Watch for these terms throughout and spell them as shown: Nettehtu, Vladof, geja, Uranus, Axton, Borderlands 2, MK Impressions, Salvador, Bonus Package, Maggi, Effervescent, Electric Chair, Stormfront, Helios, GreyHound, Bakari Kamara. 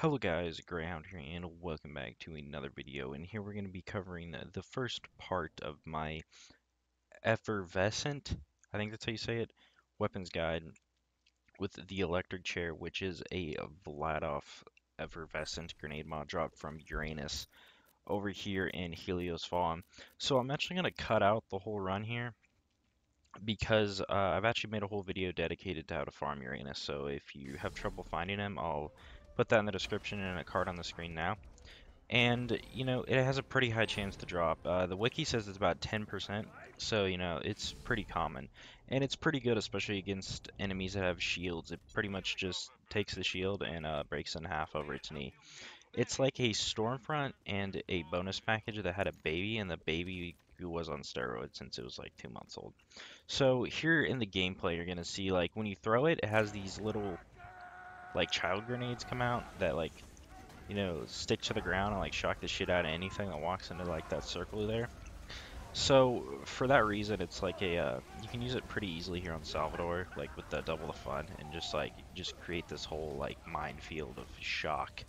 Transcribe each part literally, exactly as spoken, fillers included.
Hello guys, Greyhound here and welcome back to another video, and here we're going to be covering the first part of my Effervescent, I think that's how you say it, weapons guide with the electric chair, which is a Vladof Effervescent grenade mod drop from Uranus over here in Helios Fall. So I'm actually going to cut out the whole run here because uh, I've actually made a whole video dedicated to how to farm Uranus, so if you have trouble finding him, I'll put that in the description and a card on the screen now. And, you know, it has a pretty high chance to drop. Uh, the wiki says it's about ten percent, so, you know, it's pretty common. And it's pretty good, especially against enemies that have shields. It pretty much just takes the shield and uh, breaks in half over its knee. It's like a Stormfront and a bonus package that had a baby, and the baby was on steroids since it was like two months old. So here in the gameplay, you're going to see, like, when you throw it, it has these little, like, child grenades come out that, like, you know, stick to the ground and, like, shock the shit out of anything that walks into, like, that circle there. So for that reason, it's like a uh, you can use it pretty easily here on Salvador, like, with the double the fun, and just like just create this whole, like, minefield of shock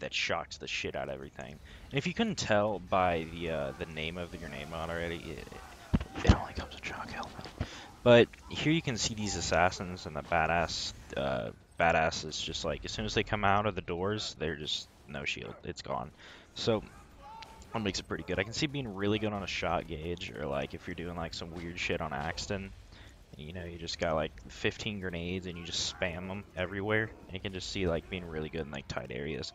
that shocks the shit out of everything. And if you couldn't tell by the uh, the name of the grenade mod already, it, it only comes with shock health. But here you can see these assassins and the badass. Uh, Badass is just like, as soon as they come out of the doors, they're just no shield. It's gone. So that makes it pretty good. I can see being really good on a shot gauge, or like if you're doing like some weird shit on Axton. You know, you just got like fifteen grenades and you just spam them everywhere. And you can just see like being really good in like tight areas.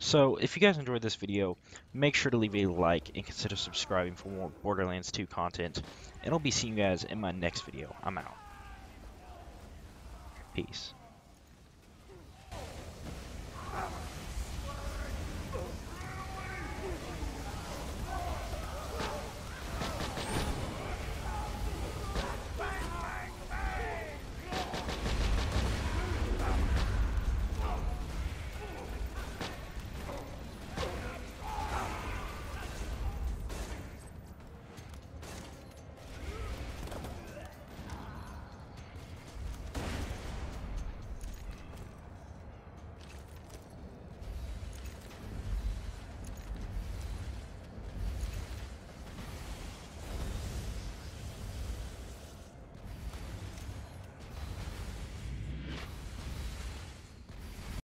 So if you guys enjoyed this video, make sure to leave a like and consider subscribing for more Borderlands two content. And I'll be seeing you guys in my next video. I'm out. Peace.